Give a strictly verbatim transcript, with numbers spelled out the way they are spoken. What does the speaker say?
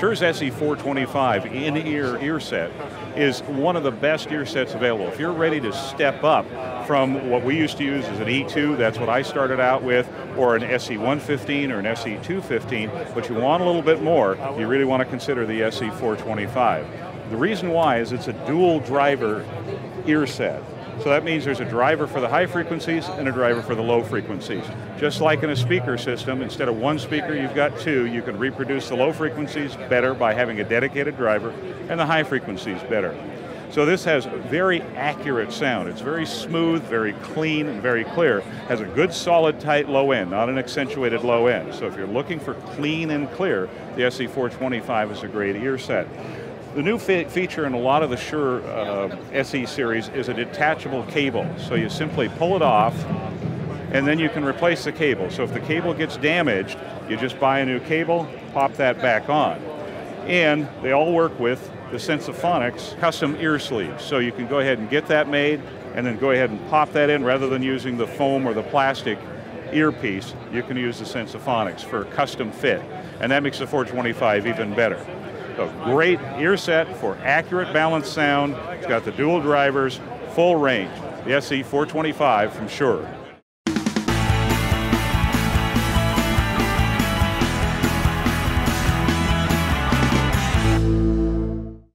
Shure's S E four twenty-five in-ear ear set is one of the best ear sets available. If you're ready to step up from what we used to use as an E two, that's what I started out with, or an S E one fifteen or an S E two fifteen, but you want a little bit more, you really want to consider the S E four twenty-five. The reason why is it's a dual driver ear set. So that means there's a driver for the high frequencies and a driver for the low frequencies. Just like in a speaker system, instead of one speaker, you've got two. You can reproduce the low frequencies better by having a dedicated driver and the high frequencies better. So this has very accurate sound. It's very smooth, very clean, and very clear. Has a good, solid, tight low end, not an accentuated low end. So if you're looking for clean and clear, the S E four twenty-five is a great ear set. The new fe feature in a lot of the Shure uh, S E series is a detachable cable. So you simply pull it off and then you can replace the cable. So if the cable gets damaged, you just buy a new cable, pop that back on. And they all work with the Sensaphonics custom ear sleeves. So you can go ahead and get that made and then go ahead and pop that in rather than using the foam or the plastic earpiece. You can use the Sensaphonics for custom fit. And that makes the four twenty-five even better. A great ear set for accurate, balanced sound. It's got the dual drivers, full range. The S E four twenty-five from Shure.